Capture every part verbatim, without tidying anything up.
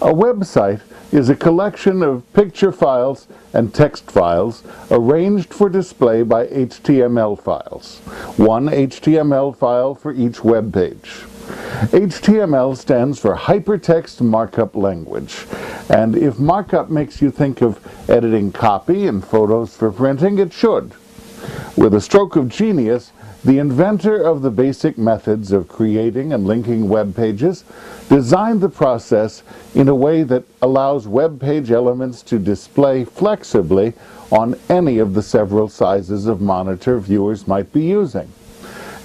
A website is a collection of picture files and text files arranged for display by H T M L files, one H T M L file for each web page. H T M L stands for Hypertext Markup Language, and if markup makes you think of editing copy and photos for printing, it should. With a stroke of genius, the inventor of the basic methods of creating and linking web pages designed the process in a way that allows web page elements to display flexibly on any of the several sizes of monitor viewers might be using,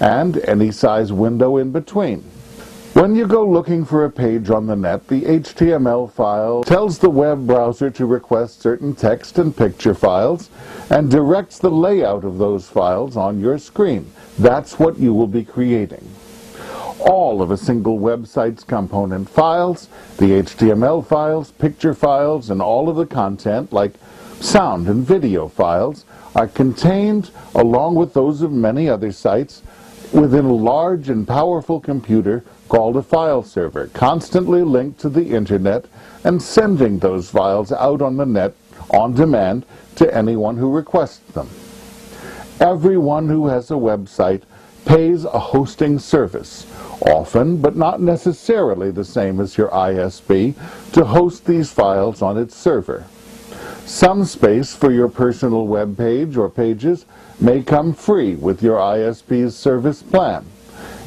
and any size window in between. When you go looking for a page on the net, the H T M L file tells the web browser to request certain text and picture files and directs the layout of those files on your screen. That's what you will be creating. All of a single website's component files, the H T M L files, picture files, and all of the content, like sound and video files, are contained, along with those of many other sites, within a large and powerful computer called a file server, constantly linked to the internet and sending those files out on the net on demand to anyone who requests them. Everyone who has a website pays a hosting service, often but not necessarily the same as your I S P, to host these files on its server. Some space for your personal web page or pages may come free with your I S P's service plan.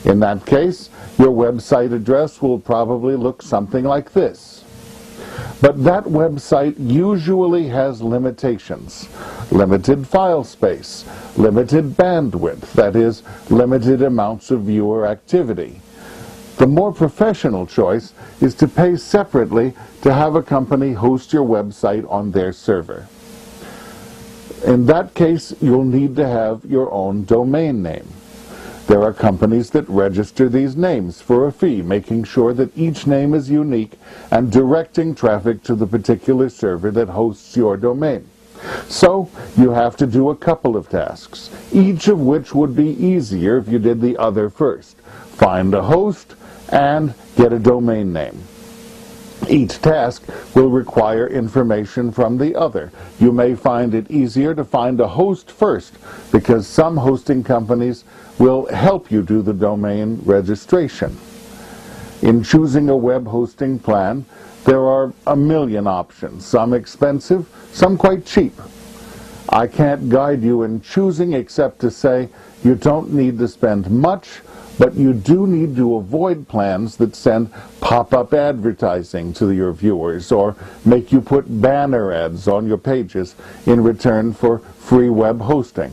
In that case, your website address will probably look something like this. But that website usually has limitations. Limited file space, limited bandwidth, that is, limited amounts of viewer activity. The more professional choice is to pay separately to have a company host your website on their server. In that case, you'll need to have your own domain name. There are companies that register these names for a fee, making sure that each name is unique and directing traffic to the particular server that hosts your domain. So, you have to do a couple of tasks, each of which would be easier if you did the other first. Find a host and get a domain name. Each task will require information from the other. You may find it easier to find a host first, because some hosting companies will help you do the domain registration. In choosing a web hosting plan, there are a million options, some expensive, some quite cheap. I can't guide you in choosing except to say you don't need to spend much, but you do need to avoid plans that send pop-up advertising to your viewers or make you put banner ads on your pages in return for free web hosting.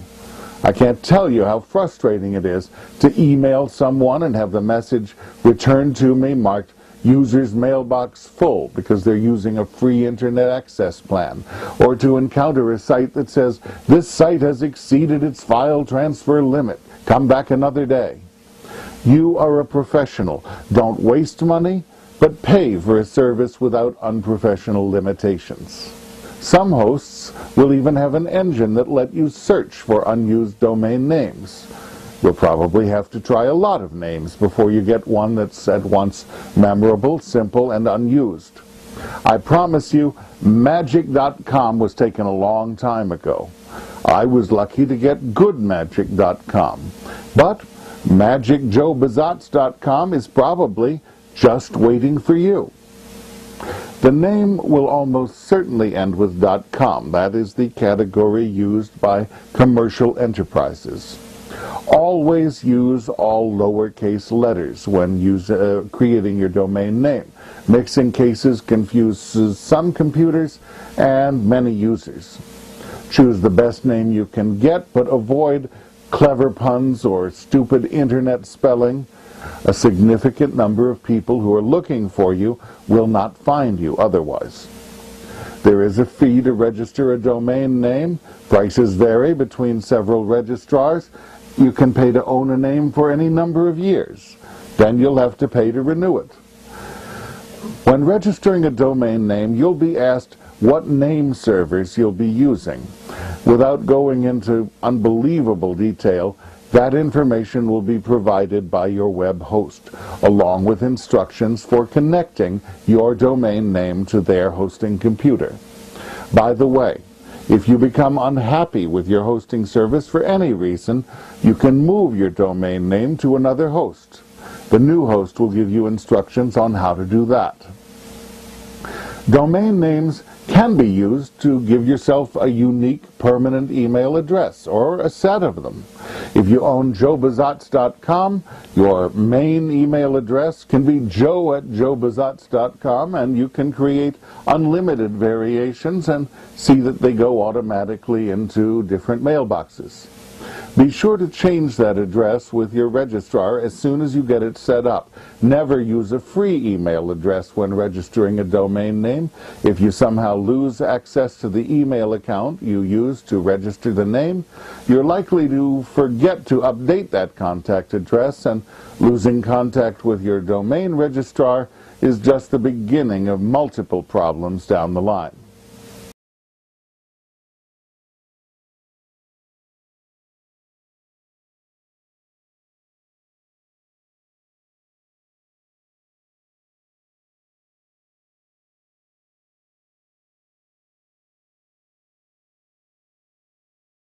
I can't tell you how frustrating it is to email someone and have the message returned to me marked user's mailbox full because they're using a free internet access plan, or to encounter a site that says, this site has exceeded its file transfer limit. Come back another day. You are a professional. Don't waste money, but pay for a service without unprofessional limitations. Some hosts will even have an engine that let you search for unused domain names. You'll probably have to try a lot of names before you get one that's at once memorable, simple, and unused. I promise you, magic dot com was taken a long time ago. I was lucky to get good magic dot com, but magic joe bezotz dot com is probably just waiting for you. The name will almost certainly end with .com. That is the category used by commercial enterprises. Always use all lowercase letters when use, uh, creating your domain name. Mixing cases confuses some computers and many users. Choose the best name you can get, but avoid clever puns or stupid internet spelling. A significant number of people who are looking for you will not find you otherwise. There is a fee to register a domain name. Prices vary between several registrars. You can pay to own a name for any number of years. Then you'll have to pay to renew it. When registering a domain name, you'll be asked what name servers you'll be using. Without going into unbelievable detail, That information will be provided by your web host, along with instructions for connecting your domain name to their hosting computer. By the way, if you become unhappy with your hosting service for any reason, you can move your domain name to another host. The new host will give you instructions on how to do that. Domain names can be used to give yourself a unique permanent email address, or a set of them. If you own joe bezotz dot com, your main email address can be joe at joe bezotz dot com, and you can create unlimited variations and see that they go automatically into different mailboxes. Be sure to change that address with your registrar as soon as you get it set up. Never use a free email address when registering a domain name. If you somehow lose access to the email account you use to register the name, you're likely to forget to update that contact address, and losing contact with your domain registrar is just the beginning of multiple problems down the line.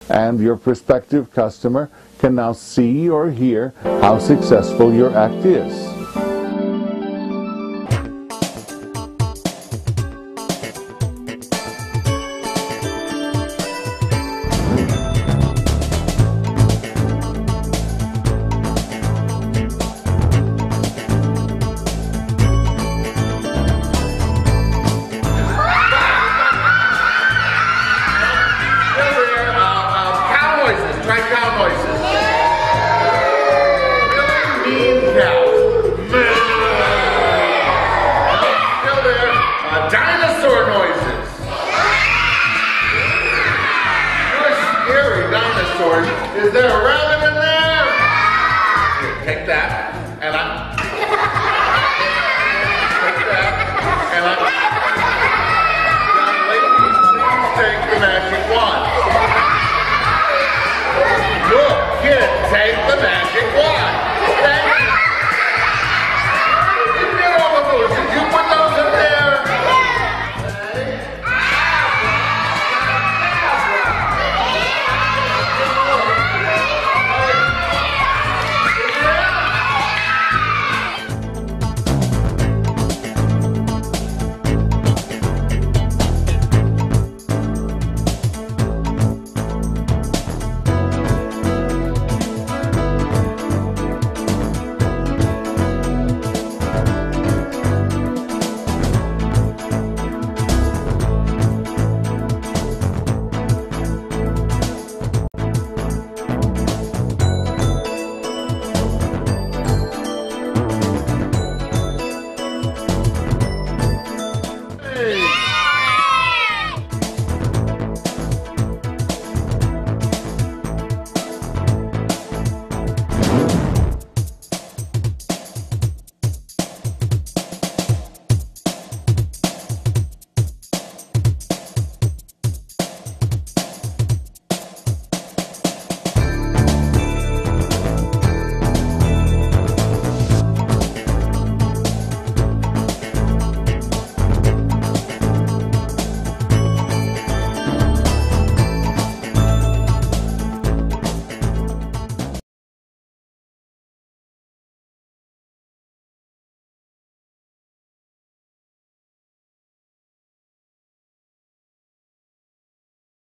And your prospective customer can now see or hear how successful your act is. Is there a rabbit in there? Here, take that, and I'm... Take that, and I'm... Young lady, please take the magic wand. Look, kid, take the magic wand. Thank you. You did all the food. Did you put those in there?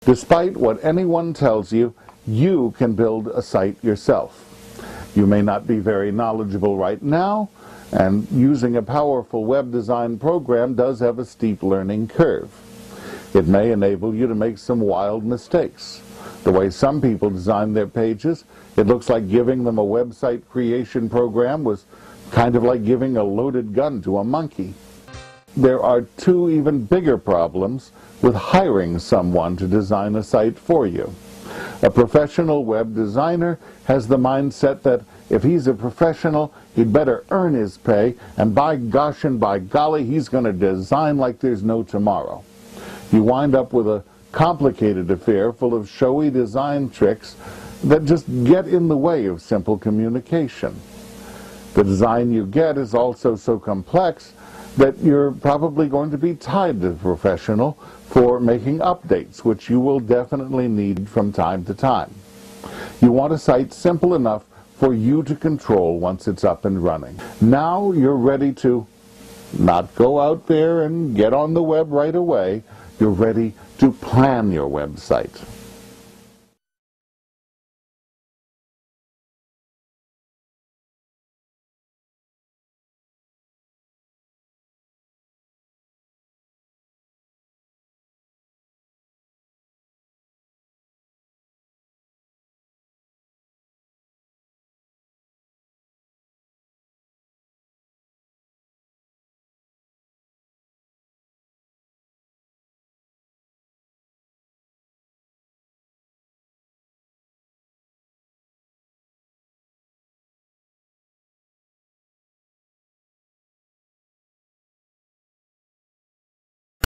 Despite what anyone tells you, you can build a site yourself. You may not be very knowledgeable right now, and using a powerful web design program does have a steep learning curve. It may enable you to make some wild mistakes. The way some people design their pages, it looks like giving them a website creation program was kind of like giving a loaded gun to a monkey. There are two even bigger problems with hiring someone to design a site for you. A professional web designer has the mindset that if he's a professional, he'd better earn his pay, and by gosh and by golly, he's going to design like there's no tomorrow. You wind up with a complicated affair full of showy design tricks that just get in the way of simple communication. The design you get is also so complex that you're probably going to be tied to the professional for making updates, which you will definitely need from time to time. You want a site simple enough for you to control once it's up and running. Now you're ready to not go out there and get on the web right away. You're ready to plan your website.